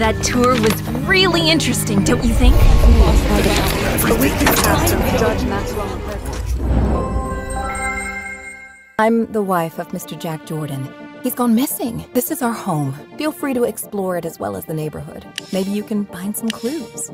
That tour was really interesting, don't you think? I'm the wife of Mr. Jack Jordan. He's gone missing. This is our home. Feel free to explore it as well as the neighborhood. Maybe you can find some clues.